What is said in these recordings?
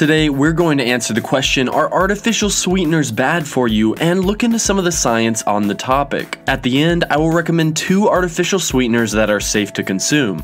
Today, we're going to answer the question, are artificial sweeteners bad for you? And look into some of the science on the topic. At the end, I will recommend 2 artificial sweeteners that are safe to consume.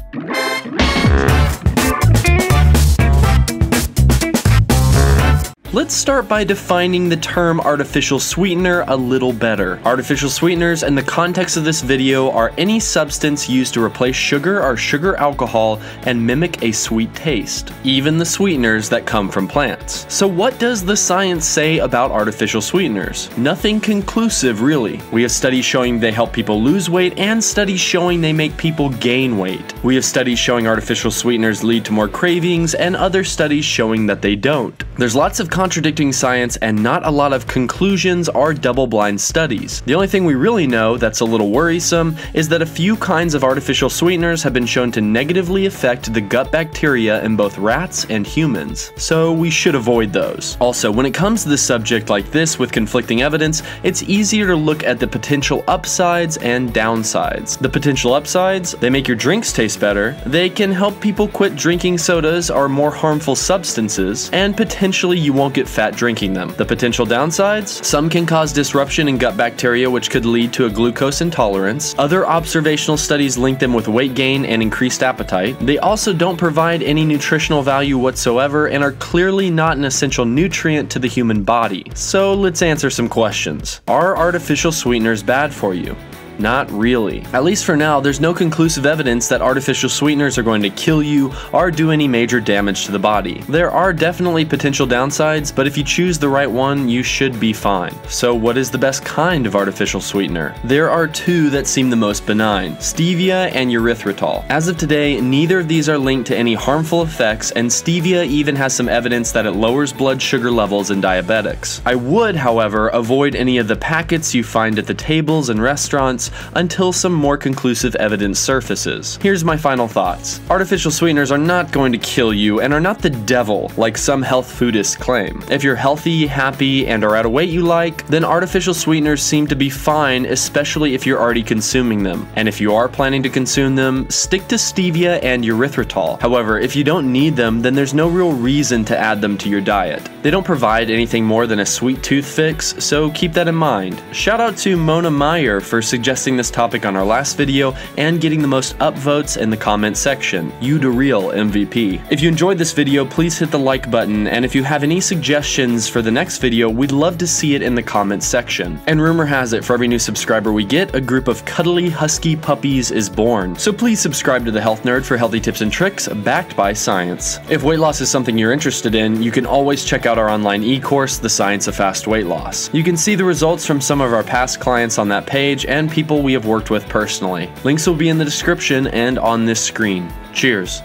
Let's start by defining the term artificial sweetener a little better. Artificial sweeteners, in the context of this video, are any substance used to replace sugar or sugar alcohol and mimic a sweet taste, even the sweeteners that come from plants. So what does the science say about artificial sweeteners? Nothing conclusive, really. We have studies showing they help people lose weight and studies showing they make people gain weight. We have studies showing artificial sweeteners lead to more cravings and other studies showing that they don't. There's lots of contradicting science and not a lot of conclusions or double-blind studies. The only thing we really know that's a little worrisome is that a few kinds of artificial sweeteners have been shown to negatively affect the gut bacteria in both rats and humans, so we should avoid those. Also, when it comes to the subject like this with conflicting evidence, it's easier to look at the potential upsides and downsides. The potential upsides, they make your drinks taste better, they can help people quit drinking sodas or more harmful substances, and potentially you won't get fat drinking them. The potential downsides? Some can cause disruption in gut bacteria, which could lead to a glucose intolerance. Other observational studies link them with weight gain and increased appetite. They also don't provide any nutritional value whatsoever and are clearly not an essential nutrient to the human body. So let's answer some questions. Are artificial sweeteners bad for you? Not really. At least for now, there's no conclusive evidence that artificial sweeteners are going to kill you or do any major damage to the body. There are definitely potential downsides, but if you choose the right one, you should be fine. So what is the best kind of artificial sweetener? There are 2 that seem the most benign, stevia and erythritol. As of today, neither of these are linked to any harmful effects, and stevia even has some evidence that it lowers blood sugar levels in diabetics. I would, however, avoid any of the packets you find at the tables and restaurants until some more conclusive evidence surfaces. Here's my final thoughts. Artificial sweeteners are not going to kill you and are not the devil, like some health foodists claim. If you're healthy, happy, and are at a weight you like, then artificial sweeteners seem to be fine, especially if you're already consuming them. And if you are planning to consume them, stick to stevia and erythritol. However, if you don't need them, then there's no real reason to add them to your diet. They don't provide anything more than a sweet tooth fix, so keep that in mind. Shout out to Mona Meyer for suggesting this topic on our last video and getting the most upvotes in the comment section. You the real MVP. If you enjoyed this video, please hit the like button, and if you have any suggestions for the next video, we'd love to see it in the comment section. And rumor has it, for every new subscriber we get, a group of cuddly husky puppies is born. So please subscribe to The Health Nerd for healthy tips and tricks backed by science. If weight loss is something you're interested in, you can always check out our online e-course, The Science of Fast Weight Loss. You can see the results from some of our past clients on that page and people we have worked with personally. Links will be in the description and on this screen. Cheers!